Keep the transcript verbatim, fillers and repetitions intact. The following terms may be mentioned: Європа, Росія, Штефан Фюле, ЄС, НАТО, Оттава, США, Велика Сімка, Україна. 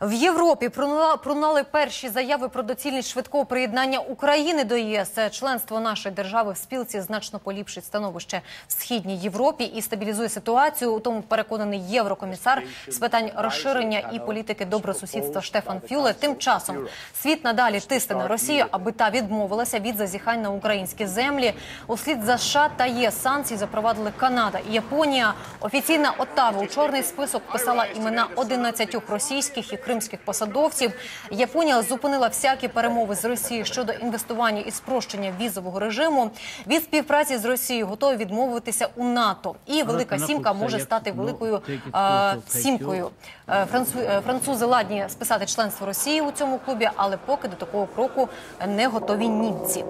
В Європі пролунали перші заяви про доцільність швидкого приєднання України до ЄС. Членство нашої держави в спілці значно поліпшить становище в Східній Європі і стабілізує ситуацію. У тому переконаний єврокомісар з питань розширення і політики добросусідства Штефан Фюле. Тим часом світ надалі тисне на Росію, аби та відмовилася від зазіхань на українські землі. Услід за США та ЄС санкції запровадили Канада і Японія. Офіційна Оттава у чорний список вписала імена одинадцяти російських і кримських посадовців. Японія зупинила всякі перемови з Росією щодо інвестування і спрощення візового режиму. Від співпраці з Росією готові відмовитися у НАТО. І Велика Сімка може стати Великою е, Сімкою. Францу, французи ладні списати членство Росії у цьому клубі, але поки до такого кроку не готові німці.